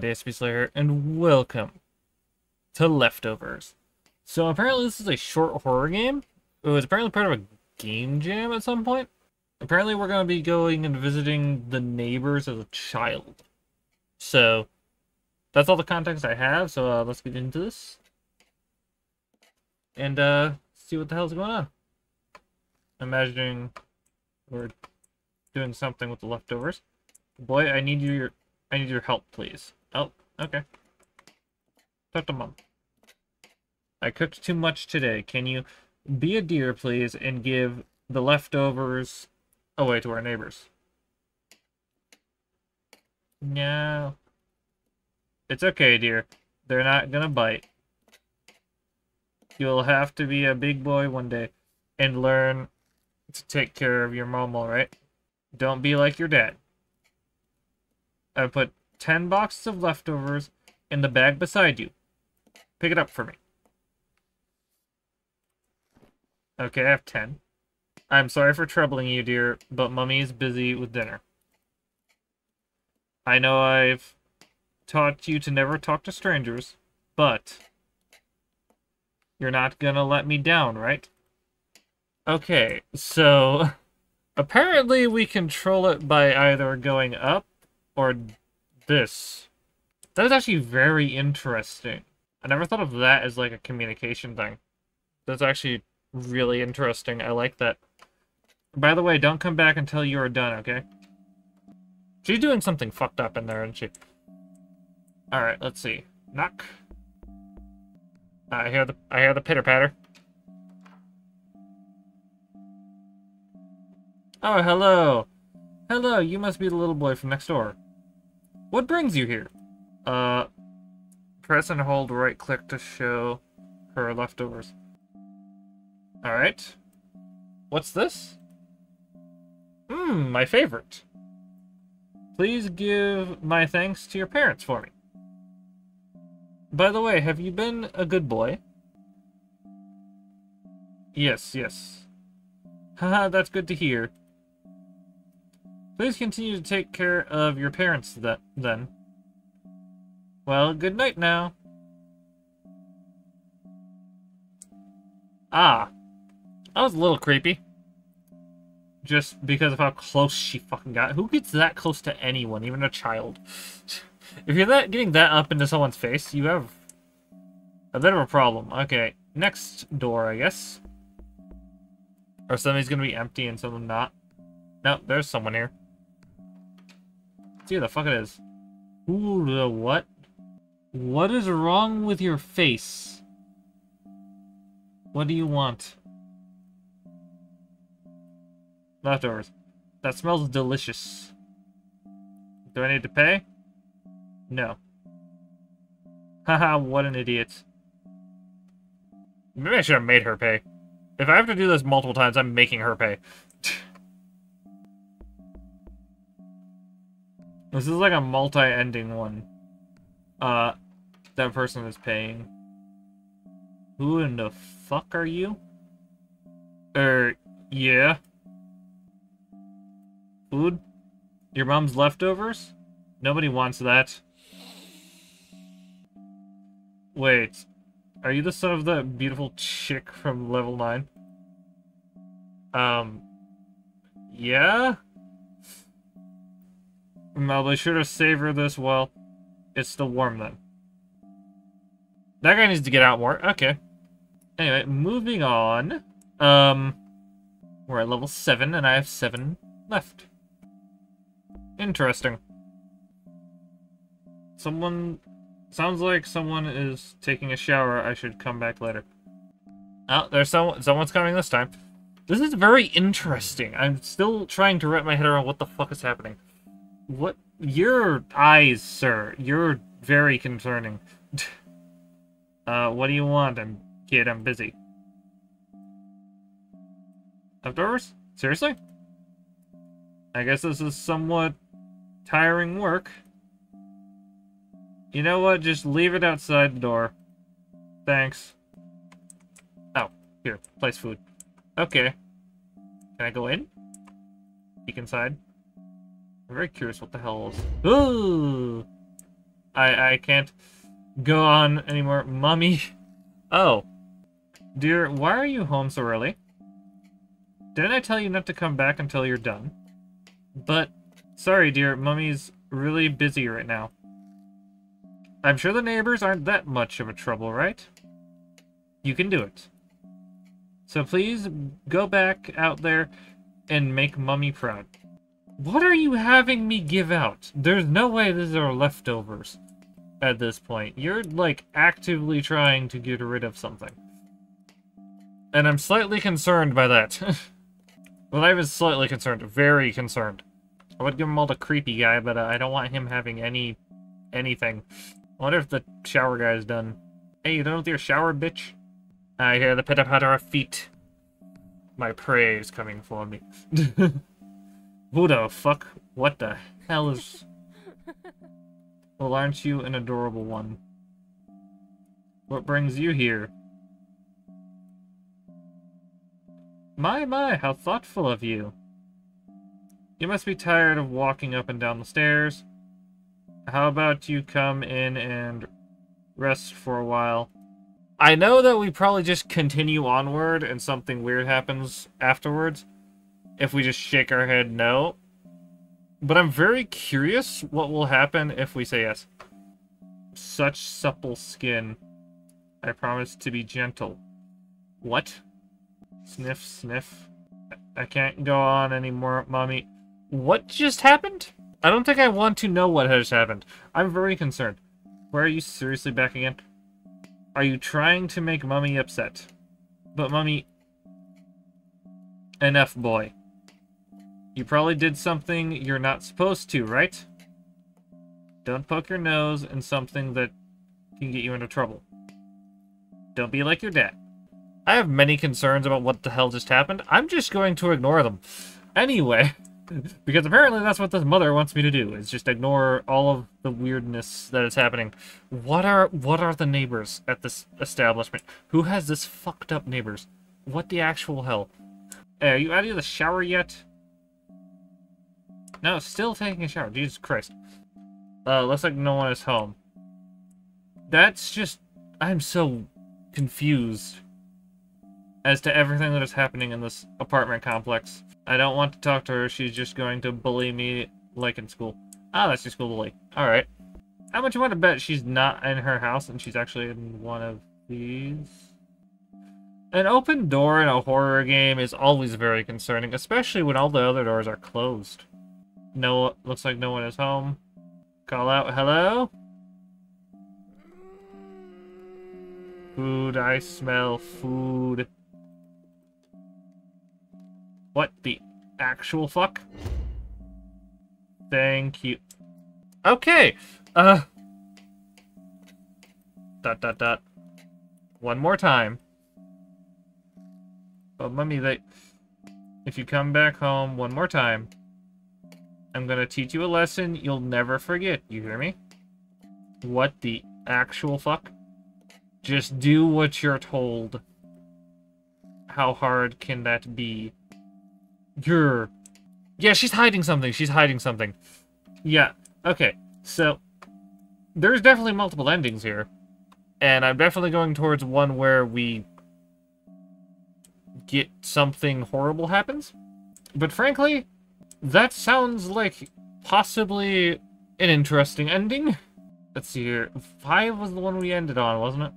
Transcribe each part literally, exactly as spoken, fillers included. by D S P Slayer, and welcome to Leftovers. So apparently this is a short horror game. It was apparently part of a game jam at some point. Apparently we're going to be going and visiting the neighbors as a child. So that's all the context I have, so uh, let's get into this. And uh, see what the hell's going on. I'm imagining we're doing something with the leftovers. Boy, I need your, I need your help, please. Oh, okay. Talk to mom. I cooked too much today. Can you be a dear, please, and give the leftovers away to our neighbors? No. It's okay, dear. They're not gonna bite. You'll have to be a big boy one day and learn to take care of your mom, all right? Don't be like your dad. I put ten boxes of leftovers in the bag beside you. Pick it up for me. Okay, I have ten. I'm sorry for troubling you, dear, but Mummy's busy with dinner. I know I've taught you to never talk to strangers, but you're not gonna let me down, right? Okay, so apparently we control it by either going up or this. That is actually very interesting. I never thought of that as like a communication thing. That's actually really interesting. I like that. By the way, don't come back until you are done, okay? She's doing something fucked up in there, isn't she? Alright, let's see. Knock. I hear the I hear the pitter-patter. Oh, hello. Hello, you must be the little boy from next door. What brings you here? Uh, press and hold right-click to show her leftovers. Alright. What's this? Mmm, my favorite. Please give my thanks to your parents for me. By the way, have you been a good boy? Yes, yes. Haha, that's good to hear. Please continue to take care of your parents then. Well, good night now. Ah. That was a little creepy. Just because of how close she fucking got. Who gets that close to anyone, even a child? If you're that getting that up into someone's face, you have a bit of a problem. Okay, next door, I guess. Or somebody's gonna be empty and someone not. No, there's someone here. See who the fuck it is. Ooh, the what? What is wrong with your face? What do you want? Leftovers. That smells delicious. Do I need to pay? No. Haha, what an idiot. Maybe I should have made her pay. If I have to do this multiple times, I'm making her pay. This is like a multi-ending one. Uh, that person is paying. Who in the fuck are you? Er, yeah. Food? Your mom's leftovers? Nobody wants that. Wait, are you the son of the beautiful chick from level nine? Um, yeah? I'll be sure to savor this while it's still warm then. That guy needs to get out more. Okay. Anyway, moving on. Um, we're at level seven and I have seven left. Interesting. Someone... Sounds like someone is taking a shower. I should come back later. Oh, there's someone... Someone's coming this time. This is very interesting. I'm still trying to wrap my head around what the fuck is happening. What... Your eyes, sir. You're very concerning. uh, what do you want? I'm... Kid, I'm busy. Leftovers? Seriously? I guess this is somewhat tiring work. You know what? Just leave it outside the door. Thanks. Oh, here. Place food. Okay. Can I go in? Peek inside. I'm very curious what the hell is... Ooh! I, I can't go on anymore. Mommy. Oh. Dear, why are you home so early? Didn't I tell you not to come back until you're done? But, sorry dear, Mummy's really busy right now. I'm sure the neighbors aren't that much of a trouble, right? You can do it. So please, go back out there and make Mummy proud. What are you having me give out? There's no way these are leftovers at this point. You're, like, actively trying to get rid of something. And I'm slightly concerned by that. Well, I was slightly concerned. Very concerned. I would give him all the creepy guy, but uh, I don't want him having any... anything. I wonder if the shower guy's done. Hey, you done with your shower, bitch? I hear the pitter-patter of feet. My prey is coming for me. Who the fuck? What the hell is... Well, aren't you an adorable one? What brings you here? My, my, how thoughtful of you. You must be tired of walking up and down the stairs. How about you come in and rest for a while? I know that we probably just continue onward and something weird happens afterwards if we just shake our head no. But I'm very curious what will happen if we say yes. Such supple skin. I promise to be gentle. What? Sniff, sniff. I can't go on anymore, Mommy. What just happened? I don't think I want to know what has happened. I'm very concerned. Why are you seriously back again? Are you trying to make Mommy upset? But Mommy... Enough, boy. You probably did something you're not supposed to, right? Don't poke your nose in something that can get you into trouble. Don't be like your dad. I have many concerns about what the hell just happened. I'm just going to ignore them. Anyway, because apparently that's what this mother wants me to do, is just ignore all of the weirdness that is happening. What are what are the neighbors at this establishment? Who has this fucked up neighbors? What the actual hell? Hey, are you out of the shower yet? No, still taking a shower. Jesus Christ. Uh, looks like no one is home. That's just... I'm so confused as to everything that is happening in this apartment complex. I don't want to talk to her. She's just going to bully me like in school. Ah, that's your school bully. Alright. How much you want to bet she's not in her house and she's actually in one of these? An open door in a horror game is always very concerning, especially when all the other doors are closed. No, looks like no one is home. Call out, hello? Food, I smell food. What the actual fuck? Thank you. Okay. Uh. Dot dot dot. One more time. But Mummy, they... if you come back home one more time, I'm gonna teach you a lesson you'll never forget. You hear me? What the actual fuck? Just do what you're told. How hard can that be? You're... Yeah, she's hiding something. She's hiding something. Yeah. Okay. So, there's definitely multiple endings here. And I'm definitely going towards one where we get something horrible happens. But frankly, that sounds like possibly an interesting ending. Let's see here. Five was the one we ended on, wasn't it?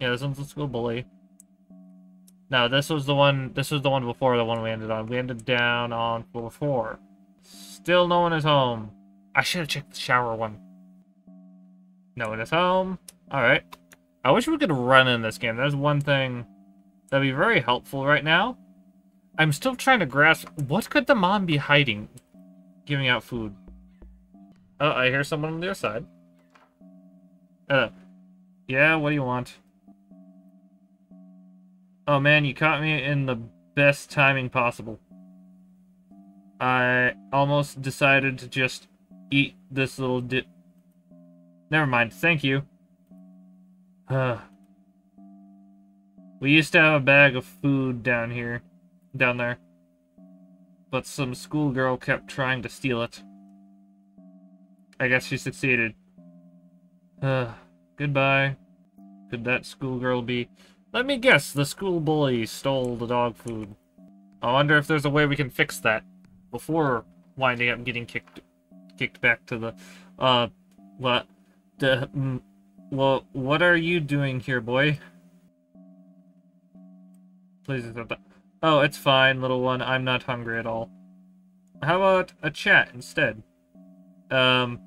Yeah, this one's the school bully. No, this was the one, this was the one before the one we ended on. We ended down on floor four. Still no one is home. I should have checked the shower one. No one is home. Alright. I wish we could run in this game. That's one thing that would be very helpful right now. I'm still trying to grasp, what could the mom be hiding? Giving out food. Oh, I hear someone on the other side. Uh, yeah, what do you want? Oh man, you caught me in the best timing possible. I almost decided to just eat this little dip. Never mind, thank you. Uh, we used to have a bag of food down here, down there. But some schoolgirl kept trying to steal it. I guess she succeeded. Uh, goodbye. Could that schoolgirl be? Let me guess, the school bully stole the dog food. I wonder if there's a way we can fix that before winding up getting kicked kicked back to the... Uh, what? The, mm, well, what are you doing here, boy? Please accept that. Oh, it's fine, little one. I'm not hungry at all. How about a chat instead? Um,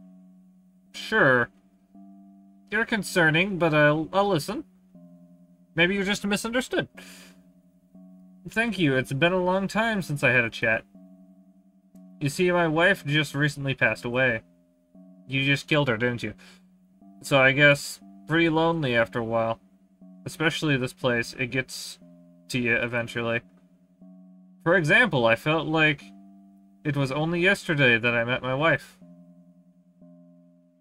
sure. You're concerning, but I'll, I'll listen. Maybe you're just misunderstood. Thank you. It's been a long time since I had a chat. You see, my wife just recently passed away. You just killed her, didn't you? So I guess pretty lonely after a while. Especially this place. It gets to you eventually. For example, I felt like it was only yesterday that I met my wife.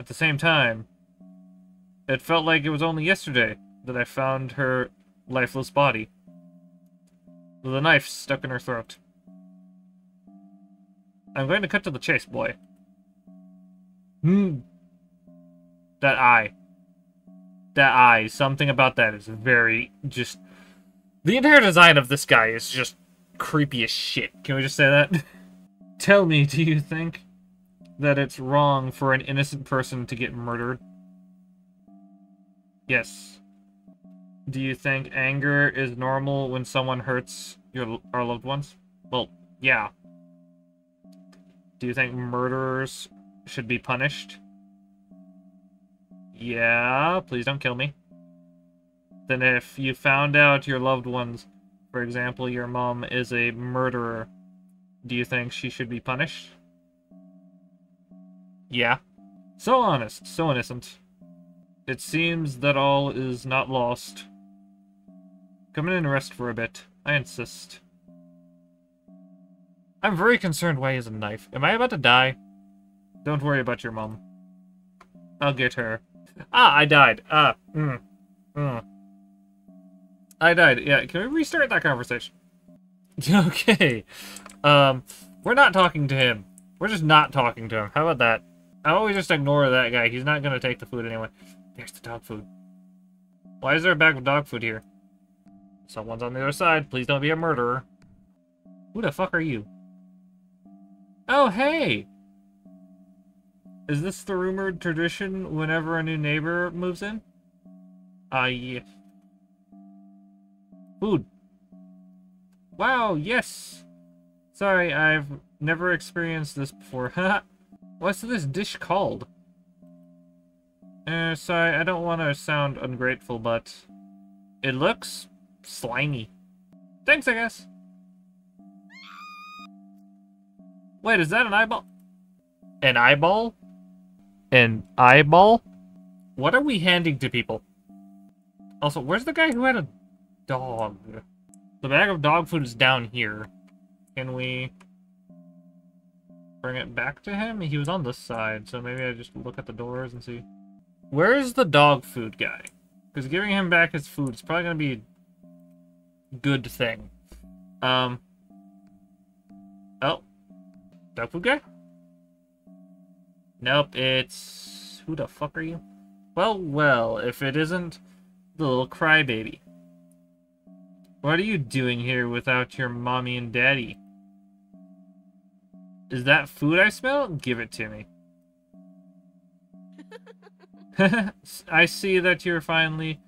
At the same time, it felt like it was only yesterday that I found her lifeless body, with a knife stuck in her throat. I'm going to cut to the chase, boy. Hmm. That eye. That eye. Something about that is very just... The entire design of this guy is just creepy as shit. Can we just say that? Tell me, do you think that it's wrong for an innocent person to get murdered? Yes. Do you think anger is normal when someone hurts your our loved ones? Well, yeah. Do you think murderers should be punished? Yeah, please don't kill me. Then if you found out your loved ones, for example, your mom is a murderer, do you think she should be punished? Yeah. So honest, so innocent. It seems that all is not lost. Come in and rest for a bit. I insist. I'm very concerned why he has a knife. Am I about to die? Don't worry about your mom. I'll get her. Ah, I died. Ah, mm, mm. I died. Yeah, can we restart that conversation? Okay. Um, we're not talking to him. We're just not talking to him. How about that? I always just ignore that guy. He's not going to take the food anyway. There's the dog food. Why is there a bag of dog food here? Someone's on the other side. Please don't be a murderer. Who the fuck are you? Oh, hey! Is this the rumored tradition whenever a new neighbor moves in? Ah, uh, yes. Food. Wow, yes! Sorry, I've never experienced this before. Haha. What's this dish called? Uh, sorry, I don't want to sound ungrateful, but it looks slimy. Thanks, I guess. Wait, is that an eyeball? An eyeball? An eyeball? What are we handing to people? Also, where's the guy who had a dog? The bag of dog food is down here. Can we... bring it back to him? He was on this side, so maybe I just look at the doors and see. Where is the dog food guy? Because giving him back his food is probably going to be a good thing. Um. Oh. Dog food guy? Nope, it's... Who the fuck are you? Well, well, if it isn't the little crybaby. What are you doing here without your mommy and daddy? Is that food I smell? Give it to me. I see that you're finally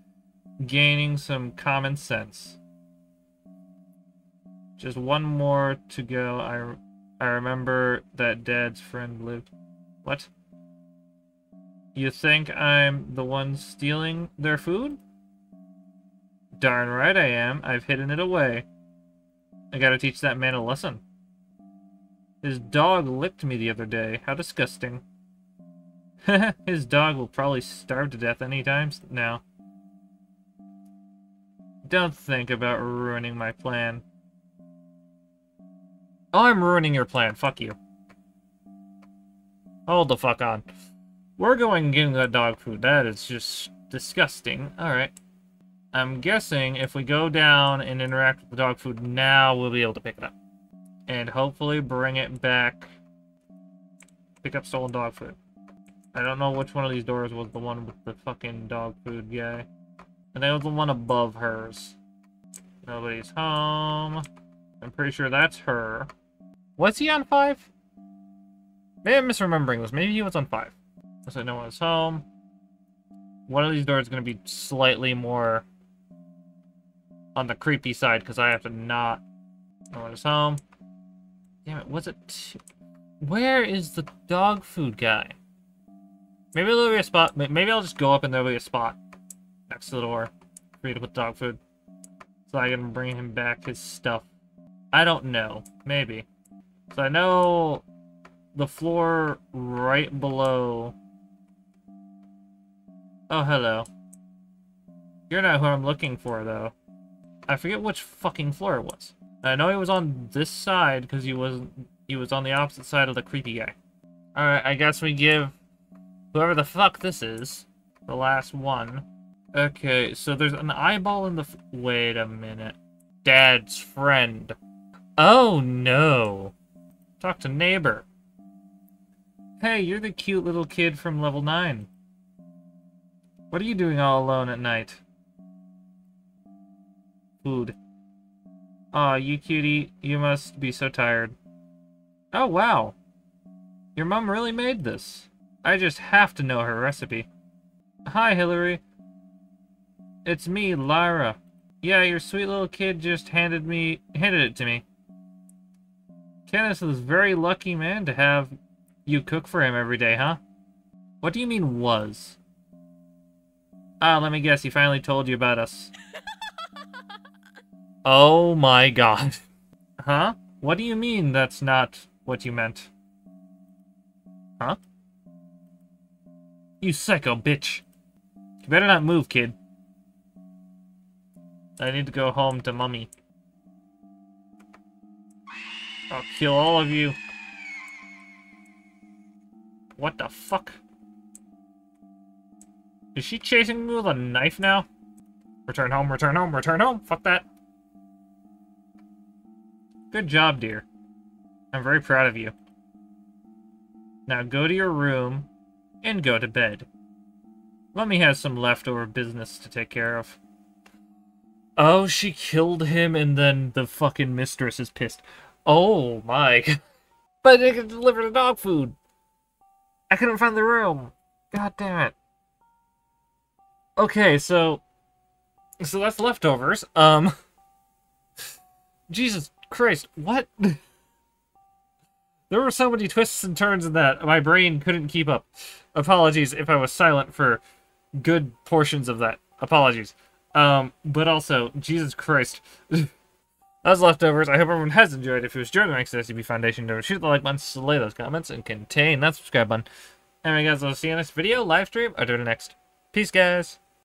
gaining some common sense. Just one more to go. I, I remember that Dad's friend lived... What? You think I'm the one stealing their food? Darn right I am. I've hidden it away. I gotta teach that man a lesson. His dog licked me the other day. How disgusting. His dog will probably starve to death any time now. Don't think about ruining my plan. Oh, I'm ruining your plan. Fuck you. Hold the fuck on. We're going and getting that dog food. That is just disgusting. Alright. I'm guessing if we go down and interact with the dog food now, we'll be able to pick it up. And hopefully bring it back. Pick up stolen dog food. I don't know which one of these doors was the one with the fucking dog food guy. And that was the one above hers. Nobody's home. I'm pretty sure that's her. Was he on five? Maybe I'm misremembering this. Maybe he was on five. So no one's home. One of these doors is going to be slightly more on the creepy side because I have to not... No one's home. Damn it, was it... T Where is the dog food guy? Maybe there'll be a spot. Maybe I'll just go up and there'll be a spot next to the door for you to put dog food. So I can bring him back his stuff. I don't know. Maybe. So I know the floor right below... Oh, hello. You're not who I'm looking for, though. I forget which fucking floor it was. I know he was on this side because he was he was on the opposite side of the creepy guy. Alright, I guess we give whoever the fuck this is the last one. Okay, so there's an eyeball in the... F Wait a minute. Dad's friend. Oh, no. Talk to neighbor. Hey, you're the cute little kid from level nine. What are you doing all alone at night? Food. Aw, you cutie. You must be so tired. Oh, wow. Your mom really made this. I just have to know her recipe. Hi, Hillary. It's me, Lyra. Yeah, your sweet little kid just handed me... handed it to me. Kenneth is a very lucky man to have you cook for him every day, huh? What do you mean, was? Ah, let me guess, he finally told you about us. Oh my god. Huh? What do you mean that's not what you meant? Huh? You psycho bitch. You better not move, kid. I need to go home to Mummy. I'll kill all of you. What the fuck? Is she chasing me with a knife now? Return home, return home, return home! Fuck that! Good job, dear. I'm very proud of you. Now go to your room, and go to bed. Mummy has some leftover business to take care of. Oh, she killed him, and then the fucking mistress is pissed. Oh, my. But they can deliver the dog food! I couldn't find the room! God damn it. Okay, so, so that's Leftovers. Um, Jesus Christ, what? There were so many twists and turns in that, my brain couldn't keep up. Apologies if I was silent for good portions of that. Apologies. Um, but also, Jesus Christ. That's Leftovers. I hope everyone has enjoyed. If it was enjoyed, thanks to S C P Foundation. Don't shoot the like button, slay those comments, and contain that subscribe button. Anyway, guys, I'll see you in the next video, live stream, or do the next. Peace, guys.